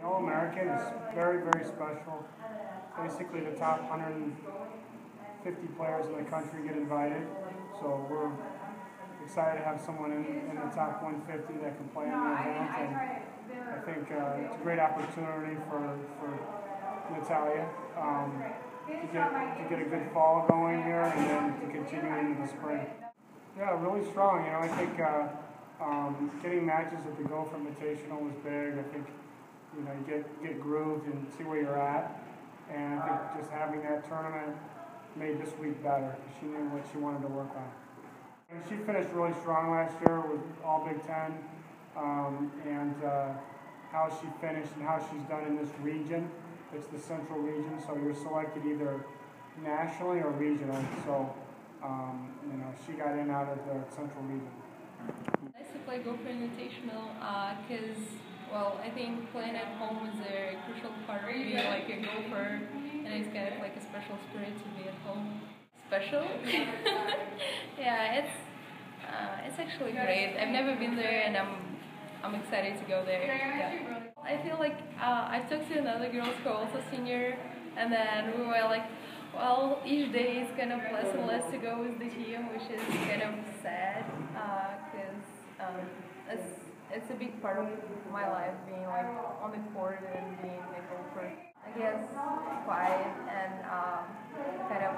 The All-American is very, very special. Basically, the top 150 players in the country get invited, so we're excited to have someone in the top 150 that can play in the event, and I think it's a great opportunity for Natallia to get a good fall going here and then to continue into the spring. Yeah, really strong. You know, I think getting matches at the Gopher Invitational was big. I think, you know, you get grooved and see where you're at, and I think just having that tournament made this week better. She knew what she wanted to work on. And she finished really strong last year with All Big Ten, and how she finished and how she's done in this region. It's the central region, so you're selected either nationally or regionally. So, you know, she got in out of the central region. Nice to play Gopher Invitational because, well, I think playing at home is a crucial part of being like a Gopher, and it's kind of like a special spirit to be at home. Special? Yeah, it's actually great. I've never been there, and I'm excited to go there. Yeah. I feel like I talked to another girls who are also senior, and then we were like, well, each day is kind of less and less to go with the team, which is kind of sad because it's a big part of my life being like on the court and being a Gopher. I guess quiet and kind of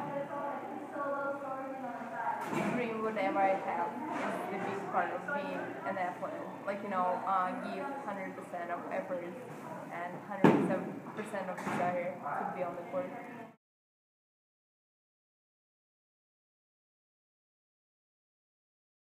dream whatever I have is the big part of being an athlete. Like, you know, give 100% of effort and 100% of desire to be on the court.